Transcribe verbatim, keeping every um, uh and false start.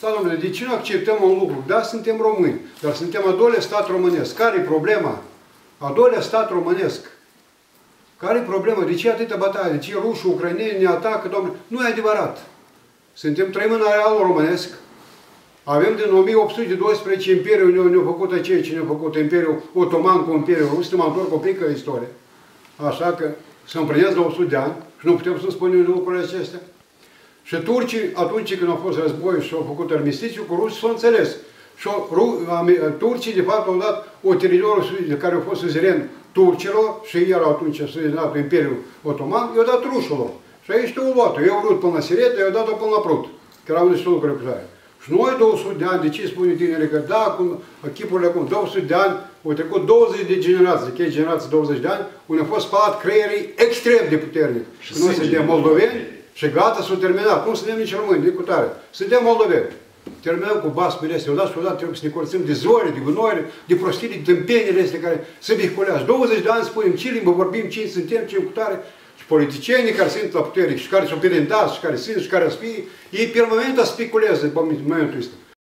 Da, domnule, de ce nu acceptăm un lucru? Da, suntem români, dar suntem a doilea stat românesc. Care-i problema? A doilea stat românesc. Care-i problema? De ce atâta bataie? De ce rușii, ucraineni ne atacă, domnule? Nu e adevărat. Suntem trăim în arealul românesc. Avem din o mie opt sute doisprezece imperiul, ne-au ne făcut aceea ce ne-au făcut imperiul otoman cu imperiul rus, să mă întorc o pică istorie. Așa că să împlinesc la o sută de ani și nu putem să spunem lucrurile acestea. Și turcii, atunci când au fost război și au făcut armistițiu cu ruși, s-au înțeles. Și turcii, de fapt, au dat o teritoriu de care au fost suzeren turcilor, și ei erau atunci suzenatul Imperiul Otoman, i-au dat rușilor. Și aici au luat-o. Eu au vrut până la Siret, i-au dat-o până la Prut, că erau niște lucruri cu aia. Și noi, două sute de ani, de ce spune tinerii că da, cum, chipurile acum, două sute de ani, au trecut douăzeci de generații, că e generație douăzeci de ani, unde au fost spălat creierii extrem de puternic. Și noi suntem moldoveni. Și gata, s-a terminat. Nu suntem nici români, nici cu tare. Suntem moldoveni. Terminăm cu basmele astea. Odată și odată trebuie să ne curățăm de zori, de gunoare, de prostii, de tâmpenile astea care se vehiculează. douăzeci de ani spunem ce limbă vorbim, cine suntem, cine cu tare. Și politicienii care sunt la putere, și care sunt pirindați, și care sunt, și care aspii, ei permanent aspiculează în momentul ăsta.